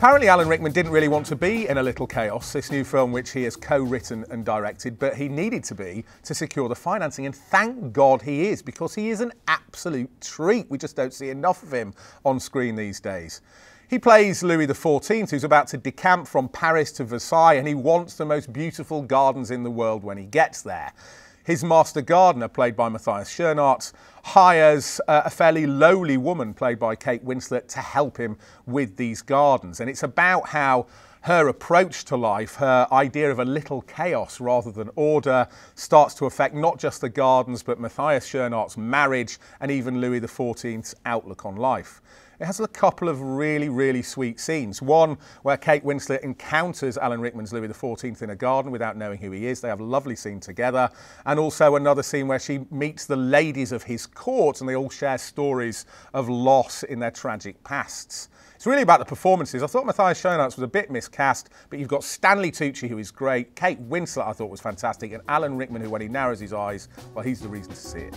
Apparently Alan Rickman didn't really want to be in A Little Chaos, this new film which he has co-written and directed, but he needed to be to secure the financing, and thank God he is, because he is an absolute treat. We just don't see enough of him on screen these days. He plays Louis XIV, who's about to decamp from Paris to Versailles, and he wants the most beautiful gardens in the world when he gets there. His master gardener, played by Matthias Schoenaerts, hires a fairly lowly woman, played by Kate Winslet, to help him with these gardens. And it's about how her approach to life, her idea of a little chaos rather than order, starts to affect not just the gardens, but Matthias Schoenaerts' marriage and even Louis XIV's outlook on life. It has a couple of really, really sweet scenes. One where Kate Winslet encounters Alan Rickman's Louis XIV in a garden without knowing who he is. They have a lovely scene together. And also another scene where she meets the ladies of his court and they all share stories of loss in their tragic pasts. It's really about the performances. I thought Matthias Schoenaerts was a bit miscast, but you've got Stanley Tucci, who is great, Kate Winslet I thought was fantastic, and Alan Rickman, who when he narrows his eyes, well, he's the reason to see it.